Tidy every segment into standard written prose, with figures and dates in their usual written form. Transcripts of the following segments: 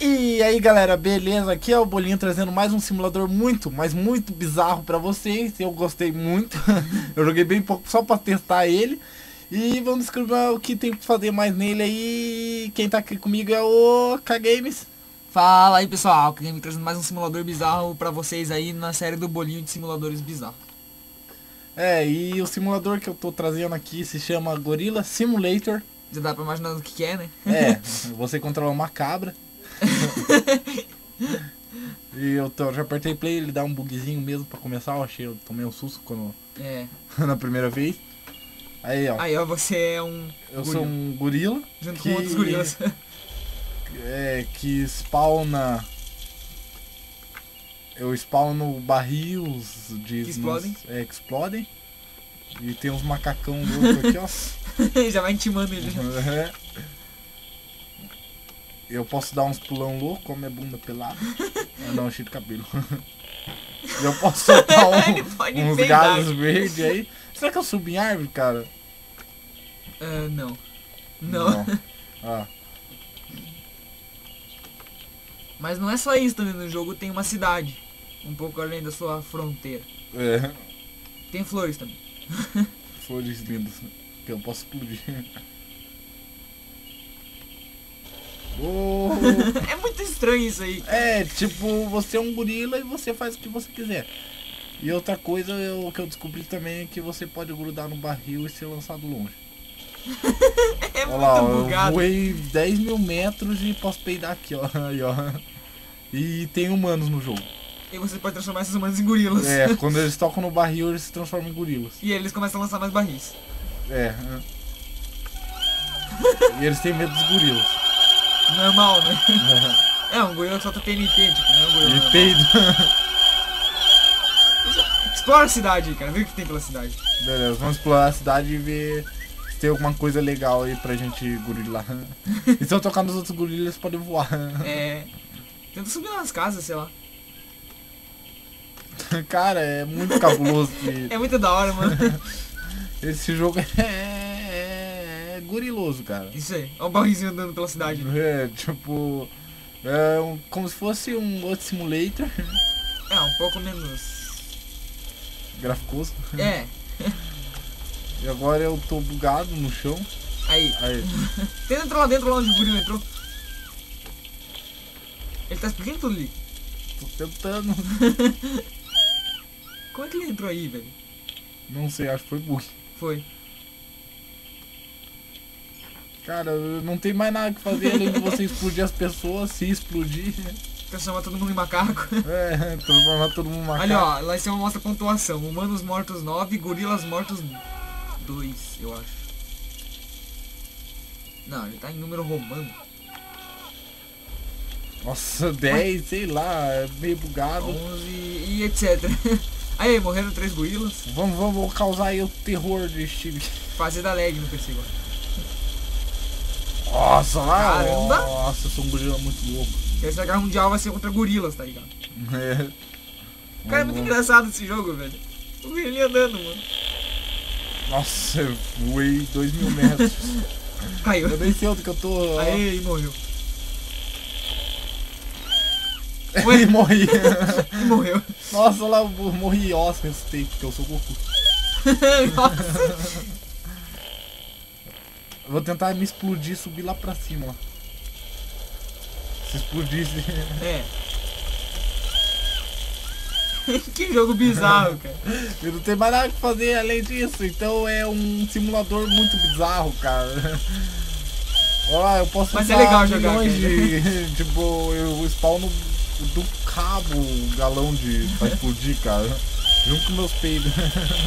E aí galera, beleza? Aqui é o Bolinho trazendo mais um simulador muito, mas muito bizarro pra vocês. Eu gostei muito, eu joguei bem pouco só pra testar ele. E vamos descobrir o que tem que fazer mais nele aí. Quem tá aqui comigo é o K-Games. Fala aí pessoal, K-Games trazendo mais um simulador bizarro pra vocês aí na série do Bolinho de simuladores bizarros. E o simulador que eu tô trazendo aqui se chama Gorilla Simulator. Já dá pra imaginar o que é, né? Você controla uma cabra. E eu já apertei play, ele dá um bugzinho mesmo pra começar. Eu tomei um susto quando na primeira vez. Aí ó, você é um... Eu sou um gorila junto com outros gorilas. Que spawna... Eu spawno barris de... Que explodem? Que explodem. E tem uns macacão louco aqui, ó. Já vai intimando ele. Eu posso dar uns pulão louco com a minha bunda pelada. Dar um cheio de cabelo. Eu posso soltar uns galhos verdes aí. Será que eu subo em árvore, cara? Não. Mas não é só isso também. No jogo tem uma cidade um pouco além da sua fronteira. Tem flores também. Flores lindas que eu posso explodir. Oh. É muito estranho isso aí. Tipo, você é um gorila e você faz o que você quiser. E outra coisa que eu descobri também é que você pode grudar no barril e ser lançado longe. Olha muito bugado. Eu voei 10 mil metros e posso peidar aqui, ó. E tem humanos no jogo. E você pode transformar esses humanos em gorilas. Quando eles tocam no barril, eles se transformam em gorilas. E eles começam a lançar mais barris. E eles têm medo dos gorilas. Normal, né? Um gorila solta TNT, tipo, não é um gorila. E peido. Explora a cidade, cara, vê o que tem pela cidade. Beleza, vamos explorar a cidade e ver se tem alguma coisa legal aí pra gente gorilar. E se eu tocar nos outros gorilas, podem voar. Tenta subir nas casas, sei lá. Cara, é muito cabuloso. É muito da hora, mano. Esse jogo é goriloso, cara. Isso aí, olha o barrizinho andando pela cidade. Como se fosse um outro simulator. Um pouco menos graficoso. E agora eu tô bugado no chão. Aí. Tenta entrar lá dentro, lá onde o gorila entrou. Ele tá explodindo tudo ali. Tô tentando. Como é que ele entrou aí, velho? Não sei, acho que foi bug. Foi. Cara, não tem mais nada que fazer além de você explodir as pessoas, se explodir. Transformar todo mundo em macaco. Transformar todo mundo em macaco. Olha, ó, lá em cima mostra a pontuação. Humanos mortos 9, gorilas mortos 2, eu acho. Não, ele tá em número romano. Nossa, 10, sei lá, meio bugado. 11 e etc. Aí, morreram 3 gorilas. Vamos causar aí o terror do Steve. Fazer da lag no PC agora. Nossa, caramba! Nossa, eu sou um gorila muito louco. Essa guerra mundial vai ser contra gorilas, tá ligado? Cara, é muito engraçado esse jogo, velho. O gorila andando, mano. Nossa, eu voei 2000 metros. Caiu. Eu nem sei onde que eu tô. Aí, morreu. Ele morri. Morreu. Nossa, lá eu morri, ressuscitei, porque eu sou Goku. Nossa. Eu vou tentar me explodir e subir lá pra cima. Se explodisse. Que jogo bizarro, cara. Eu não tenho mais nada que fazer além disso. Então é um simulador muito bizarro, cara. Olha lá, eu posso... Mas é legal jogar. Tipo, eu spawno do cabo o galão pra explodir, cara. Junto com meus peidos.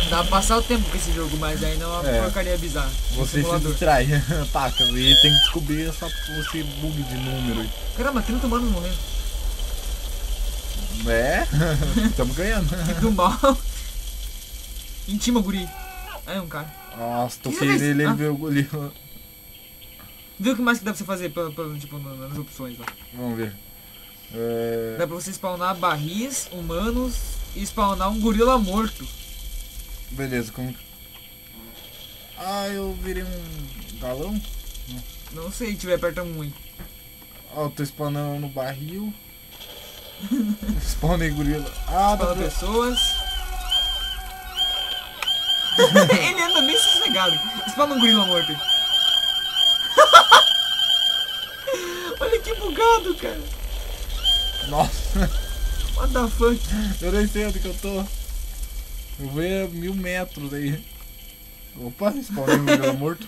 Dá pra passar o tempo com esse jogo, mas ainda é uma porcaria bizarra. Você se distrai, ataca, e tem que descobrir esse bug de número. Caramba, 30 humanos morrendo. Estamos ganhando. Do mal. Intima o guri. Aí um cara. Nossa, toquei nele, ele veio o guri. Viu o que mais que dá pra você fazer nas opções lá? Vamos ver. Dá pra você spawnar barris, humanos e spawnar um gorila morto. Beleza, como... eu virei um galão? Não sei, tiver aperta um ruim. Ó, eu tô spawnando no barril. Spawnei gorila. Ah, tá. Pessoas. Ele anda bem sossegado. Spawna um gorila morto. Olha que bugado, cara. Nossa. What the fuck? Eu nem sei onde que eu tô. Eu vou a 1000 metros aí. Opa, spawnei um gorila morto.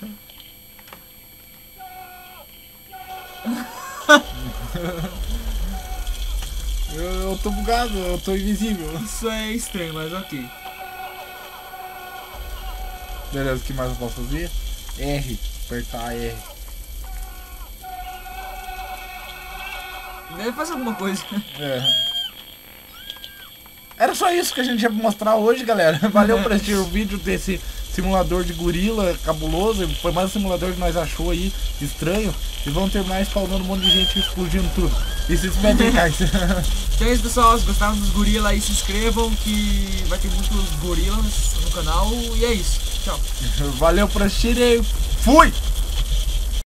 Eu tô bugado, eu tô invisível. Isso é estranho, mas ok. Beleza, o que mais eu posso fazer? R, apertar R. Deve fazer alguma coisa. É. Era só isso que a gente ia mostrar hoje, galera. Valeu por assistir o vídeo desse simulador de gorila cabuloso. Foi mais um simulador que nós achou aí estranho. E vão ter mais falando um monte de gente explodindo tudo. E se inscrevem, guys. Então é isso, pessoal. Se gostaram dos gorilas aí, se inscrevam que vai ter muitos gorilas no canal. E é isso. Tchau. Valeu por assistir e fui!